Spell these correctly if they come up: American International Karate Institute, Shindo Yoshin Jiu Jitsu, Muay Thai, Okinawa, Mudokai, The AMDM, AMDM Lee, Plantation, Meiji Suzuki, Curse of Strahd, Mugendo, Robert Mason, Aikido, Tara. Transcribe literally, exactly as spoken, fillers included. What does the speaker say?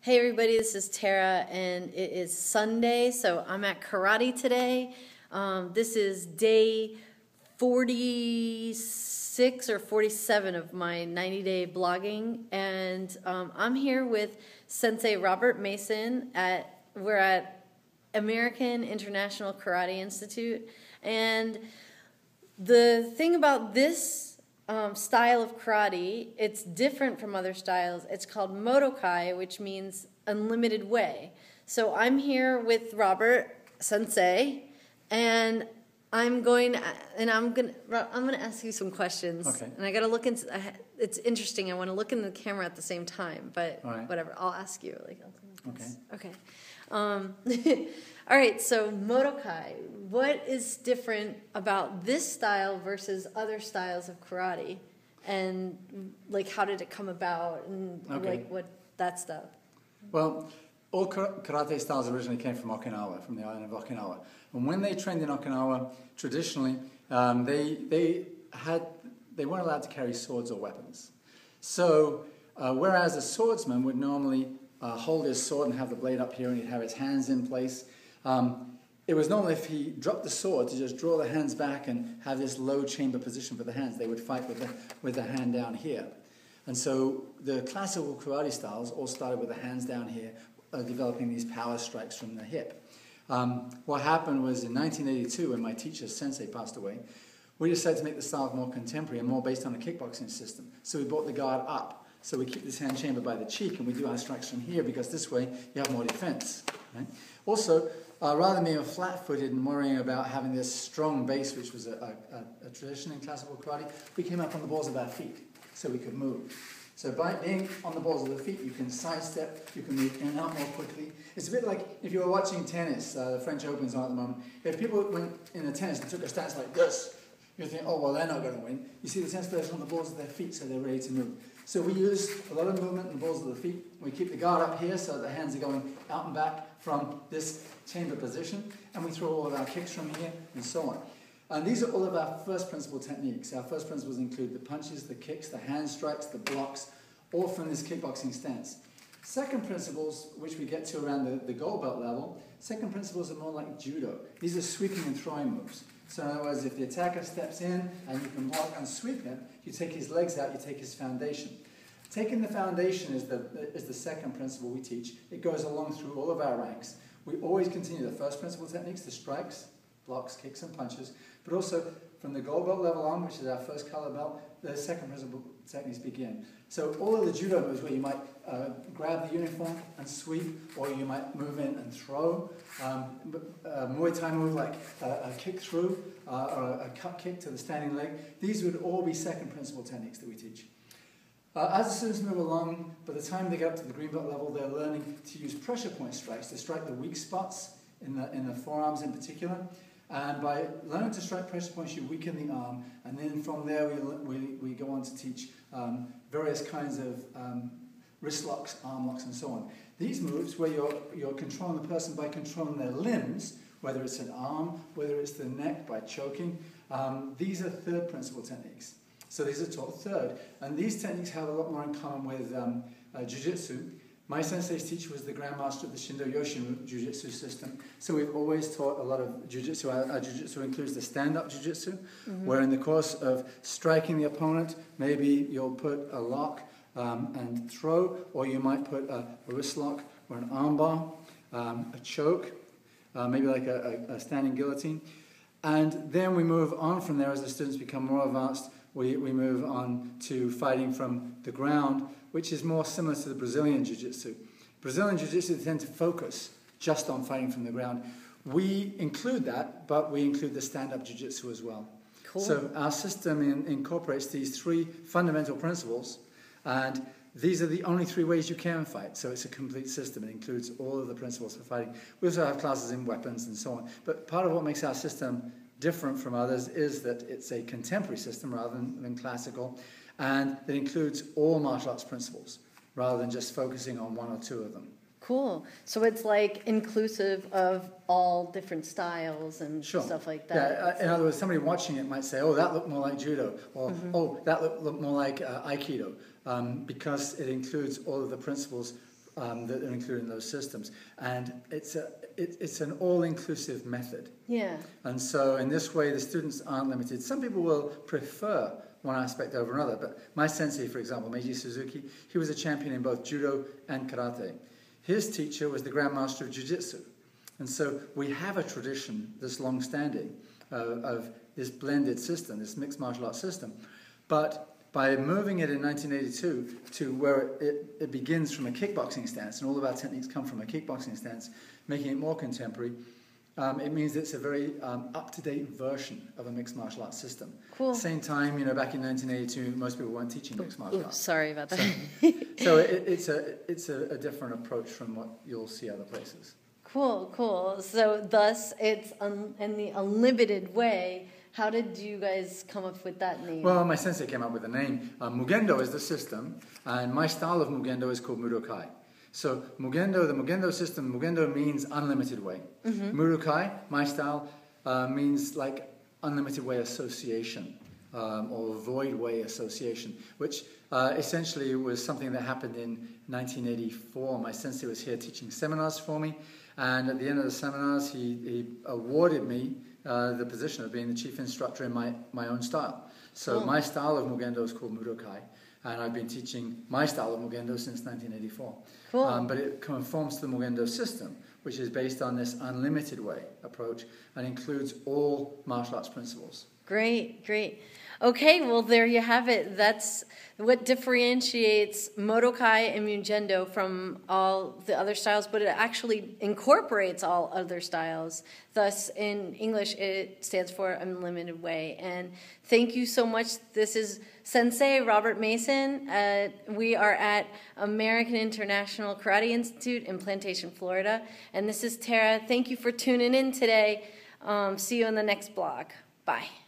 Hey everybody, this is Tara and it is Sunday, so I'm at karate today. Um, this is day forty-six or forty-seven of my ninety day blogging, and um, I'm here with Sensei Robert Mason. At we're at American International Karate Institute, and the thing about this Um, style of karate, it's different from other styles. It's called Mudokai, which means unlimited way. So I'm here with Robert Sensei, and I'm going and I'm gonna I'm gonna ask you some questions. Okay. And I gotta look into. I, it's interesting. I want to look in the camera at the same time, but all right. Whatever. I'll ask you. Like, I'll okay. Okay. Um, all right. So Mudokai. What is different about this style versus other styles of karate, and like how did it come about, and okay. like what that stuff? Well, all karate styles originally came from Okinawa, from the island of Okinawa, and when they trained in Okinawa, traditionally um, they they had they weren't allowed to carry swords or weapons. So uh, whereas a swordsman would normally uh, hold his sword and have the blade up here, and he'd have his hands in place. Um, It was normal if he dropped the sword to just draw the hands back and have this low chamber position for the hands. They would fight with the, with the hand down here. And so the classical karate styles all started with the hands down here, uh, developing these power strikes from the hip. Um, what happened was in nineteen eighty-two, when my teacher, Sensei, passed away, we decided to make the style more contemporary and more based on the kickboxing system. So we brought the guard up. So we keep this hand chamber by the cheek, and we do our strikes from here, because this way you have more defense. Right? Also, Uh, rather than being flat-footed and worrying about having this strong base, which was a, a, a tradition in classical karate, we came up on the balls of our feet so we could move. So by being on the balls of the feet, you can sidestep, you can move in and out more quickly. It's a bit like if you were watching tennis, uh, the French Open's on at the moment. If people went in a tennis and took a stance like this, you'd think, oh, well, they're not going to win. You see the tennis players on the balls of their feet, so they're ready to move. So we use a lot of movement in the balls of the feet. We keep the guard up here so the hands are going out and back from this chamber position. And we throw all of our kicks from here and so on. And these are all of our first principle techniques. Our first principles include the punches, the kicks, the hand strikes, the blocks, all from this kickboxing stance. Second principles, which we get to around the, the gold belt level, second principles are more like judo. These are sweeping and throwing moves. So in other words, if the attacker steps in and you can block and sweep him, you take his legs out, you take his foundation. Taking the foundation is the, is the second principle we teach. It goes along through all of our ranks. We always continue the first principle techniques, the strikes, blocks, kicks, and punches, but also from the gold belt level on, which is our first color belt, the second principle techniques begin. So all of the judo moves where you might uh, grab the uniform and sweep, or you might move in and throw, um, a Muay Thai move like a, a kick through, uh, or a, a cut kick to the standing leg, these would all be second principle techniques that we teach. Uh, as the students move along, by the time they get up to the green belt level, they're learning to use pressure point strikes to strike the weak spots in the, in the forearms in particular. And by learning to strike pressure points, you weaken the arm, and then from there we, we, we go on to teach um, various kinds of um, wrist locks, arm locks, and so on. These moves where you're, you're controlling the person by controlling their limbs, whether it's an arm, whether it's the neck, by choking, um, these are third principle techniques. So these are taught third. And these techniques have a lot more in common with um, uh, jiu-jitsu. My sensei's teacher was the grandmaster of the Shindo Yoshin Jiu Jitsu system, so we've always taught a lot of Jiu Jitsu. Our, our Jiu Jitsu includes the stand-up Jiu Jitsu, mm-hmm. where in the course of striking the opponent, maybe you'll put a lock um, and throw, or you might put a, a wrist lock or an armbar, um, a choke, uh, maybe like a, a, a standing guillotine. And then we move on from there as the students become more advanced. We, we move on to fighting from the ground, which is more similar to the Brazilian Jiu-Jitsu. Brazilian Jiu-Jitsu tend to focus just on fighting from the ground. We include that, but we include the stand-up Jiu-Jitsu as well. Cool. So our system in, incorporates these three fundamental principles, and these are the only three ways you can fight. So it's a complete system. It includes all of the principles for fighting. We also have classes in weapons and so on. But part of what makes our system different from others is that it's a contemporary system rather than, than classical, and it includes all martial arts principles rather than just focusing on one or two of them. Cool. So it's like inclusive of all different styles and sure. stuff like that. Yeah. In other words, somebody watching it might say, oh, that looked more like judo, or mm-hmm. oh, that looked, looked more like uh, aikido, um, because it includes all of the principles um, that are included in those systems. And it's a it, it's an all-inclusive method. Yeah. And so in this way, the students aren't limited. Some people will prefer one aspect over another, but my sensei, for example, Meiji Suzuki, he was a champion in both judo and karate. His teacher was the grandmaster of jiu-jitsu. And so we have a tradition that's long-standing uh, of this blended system, this mixed martial arts system. But by moving it in nineteen eighty-two to where it, it begins from a kickboxing stance, and all of our techniques come from a kickboxing stance, making it more contemporary, um, it means it's a very um, up-to-date version of a mixed martial arts system. Cool. Same time, you know, back in nineteen eighty-two, most people weren't teaching mixed martial Ooh, arts. Sorry about that. So, so it, it's a it's a, a different approach from what you'll see other places. Cool, cool. So thus, it's un in the unlimited way. How did you guys come up with that name? Well, my sensei came up with the name. Uh, Mugendo is the system, and my style of Mugendo is called Mudokai. So Mugendo, the Mugendo system, Mugendo means unlimited way. Mm-hmm. Mudokai, my style, uh, means like unlimited way association, um, or void way association, which uh, essentially was something that happened in nineteen eighty-four. My sensei was here teaching seminars for me, and at the end of the seminars, he, he awarded me Uh, the position of being the chief instructor in my, my own style. So cool. My style of Mugendo is called Mudokai, and I've been teaching my style of Mugendo since nineteen eighty-four. Cool. Um, but it conforms to the Mugendo system, which is based on this unlimited way approach and includes all martial arts principles. Great, great. Okay, well, there you have it. That's what differentiates Mudokai and Mugendo from all the other styles, but it actually incorporates all other styles. Thus, in English, it stands for Unlimited Way. And thank you so much. This is Sensei Robert Mason. Uh, we are at American International Karate Institute in Plantation, Florida. And this is Tara. Thank you for tuning in today. Um, see you in the next blog. Bye.